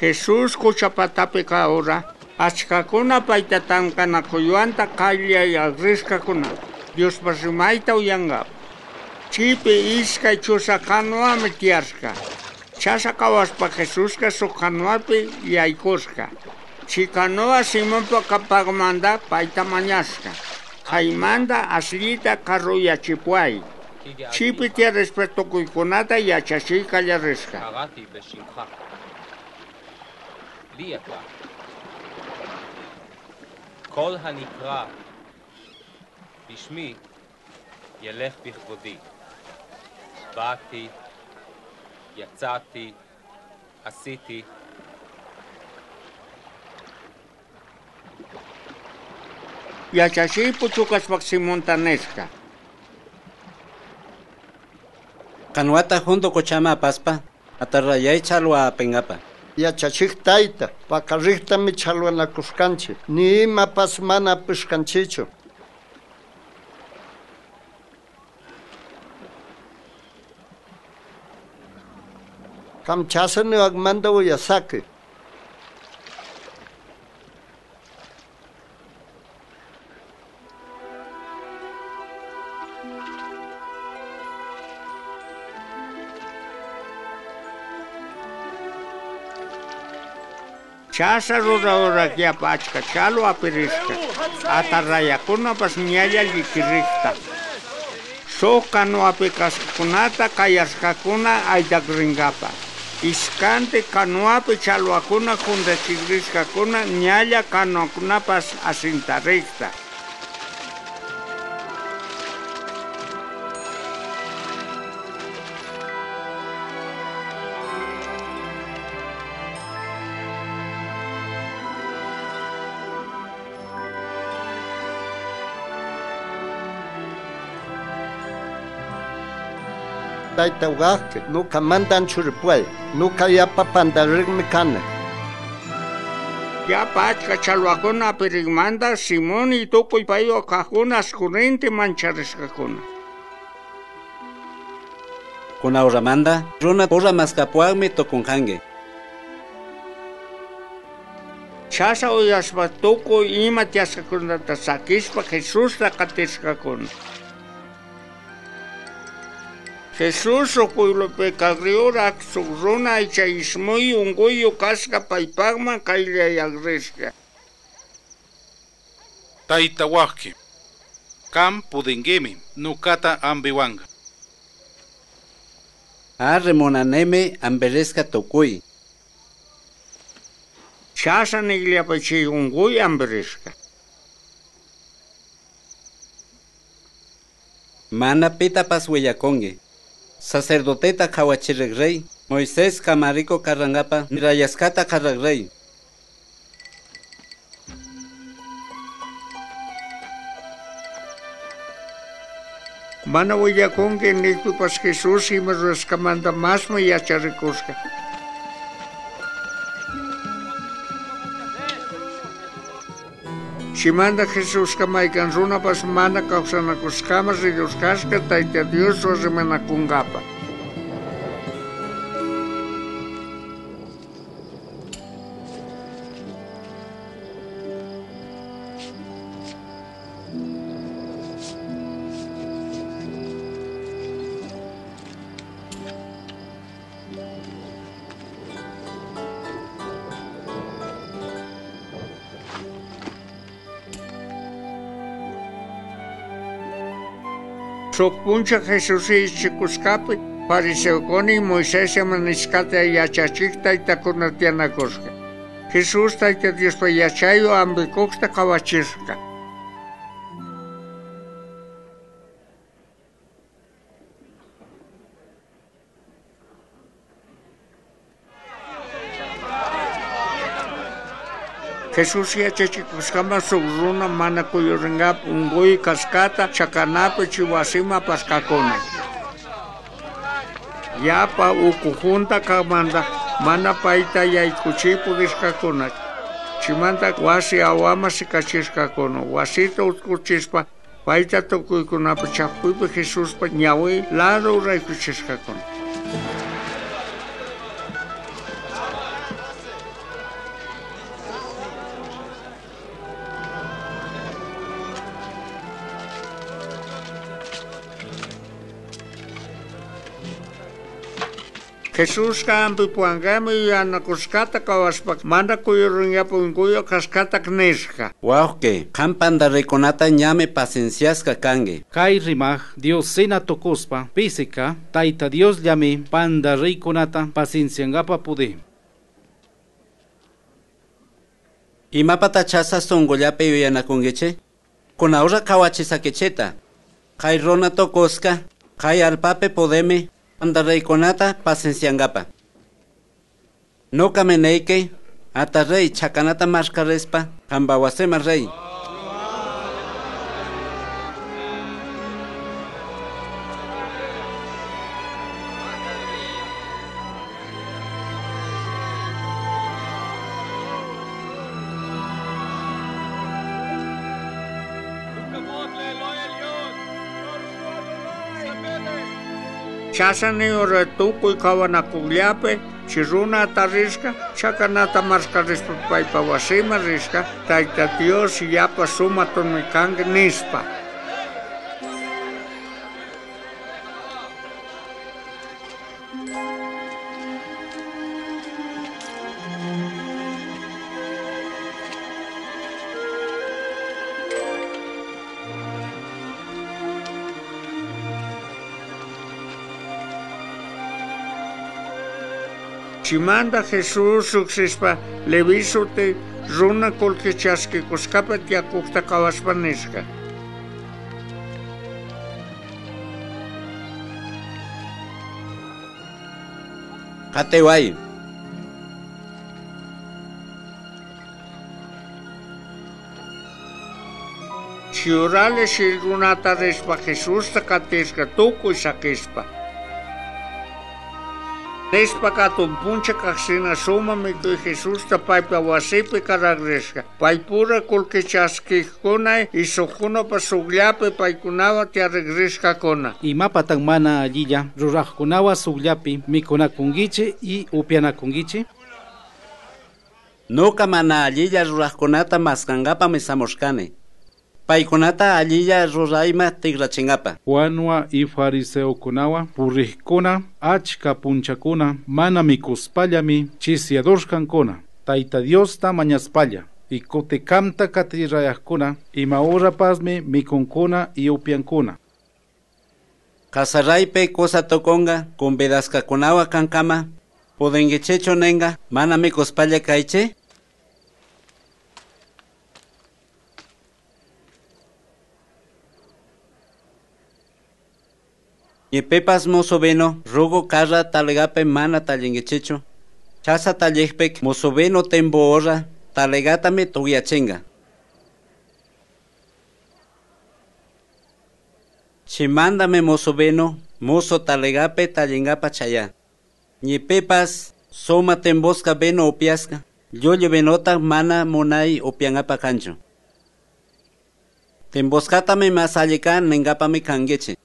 Jesús kuchapatapiqa ora achkakuna paytatanqanakuyuanta qayllay agrisqakuna Diospa rimayta uyanqap. Chipi iskay chusaqanuami tiyarsqa. Chasaqawaspa Jesusqa suqanuapi yaykusqa. Chiqanua Simonpa kapaqmanta payta mañasqa. Qaymanta aslita qarruyachipuay. Chipi tiyarrispetukuykunata yachashiykallarisqa. Kol hanikra Bishmi yelech bichvodi. Bati, yatzati, asiti. Yachashi puchukas maximontanesca. Kanuata junto cochama paspa, atarrayay chalua pengapa. Yachachik taita, pakarrikta mi chalua na cuscanchi, ni ima pasmana piscanchicho. Kamchasen y Agmanda Uyasaki. Chasa ruradora que apacha, chalo apirisca, atarrayacuna pasnialla likiricta. Soca no apicas cunata, callascacuna, aidagringapa. Iskante kanuapi chaluakuna junta chigriskakuna ñalla kanuakunapas asintarikta. Taita ugaje, nunca mandan churipuay, nunca ya papandarik mecane. Ya pachka chaluacona perigmanda, Simón y toco y payo cajunas corriente manchariscacona. Con auramanda, runa porra mascapuagme toconjangue. Chasa oyaspa toco y matiascacona tasakispa Jesús la catiscacona. Jesús ocuilope carriora sugrona y chaismoy un goyo casca paipagma caile y agresca. Taitawaki, cam pudengemi, nucata ambiwanga. Arremonaneme amberesca tocuy. Chasan igliapache un goy amberesca. Mana pita pashueyacongue. Sacerdoteta Kawachiregrey, Moisés Camarico Carrangapa, Mirayascata Carragrey. Manahuillacón que en esto pas Jesús y me rescamanda más me yacharicosca. Si manda Jesús que maicanzuna pas mana causana coscamas y los casca taita Dios o semenacungapa. Sopuncha Jesús y Chicuscapi, Pariseoconi y Moisés amaniscate a Yachachicta y Tacunatiana Cosca. Jesús taita Dios payachayo ambicoxta cabachisca. Jesús yachachicuscama sugruna manacuyorengap ungoy cascata chacanape chihuasima pascacona. Yapa ucujunta camanda manapaita yaicuchipu discacona. Chimanta guasi awama sicachiscacono. Guasito utcuchispa paita tocuicunape chapuipe Jesús pa ñahui lado raicuchiscacona. Jesús campi puangami ana kuskata kawaspak manda kuyurunya punguyo kaskata knesha. Wauke, kampanda rekonata ñame pacienciasca kange. Kai rimaj, Dios sena tokospa, piseka, taita Dios llame, panda rekonata, pacienciangapa pude. Imapata chasa songollape yoyanakungeche, con ahorra kawachisaquecheta, kai rona tokoska, kai alpape podeme, andarreikonata pasenciangapa. No kameneike, ata rey chakanata mascarespa, kambawasema rey. Chasani oretuku y kawanakuglape, chiruna tarisca, chacanata mascarispa paipa wasima risca, taita Dios y yapa suma tonicang nispa. Chimanda Jesús suxispa levisote runa kolkechaski koskapa tiakukta kawaspanisca. Katewai. Chiurale shirgunata respa Jesús takatesca tuku y saquispa. Despacatun puncha caxina suma mi tu Jesús ta paipa wasipi karagresca. Paipura kulkichaski konai y sojuno pasugliape paikunava te arregresca kona. Y mapatan mana allilla, rurajkunawa sugliapi, mikunakungichi y upianakungichi. No kamana allilla rurajkunata maskangapa mesamoskane. Paikunata allilla ruraima tigrachingapa. Juanwa y fariseo kunawa, purrikuna, achka punchakuna, mana mikuspallami, chisiadoshkankuna, taita Dios ta mañaspalla, y kotekamta katirayakuna, y maura pasme mikunkuna y upiankuna. Kasaraype kosa tokonga, kumbedaska kunawa kankama, podengechecho nenga, mana mikuspalla kaiche. Y pepas mozoveno, rogo carra talegape mana talengechecho, chasa tallegpec, mozoveno tembo horra, talegatame toguiachenga. Chimandame mozoveno, mozo talegape talengapa chaya. Y pepas, soma tembosca veno opiasca, yo llevenota mana monai opiangapa cancho. Temboscatame masalleca nengapame cangueche.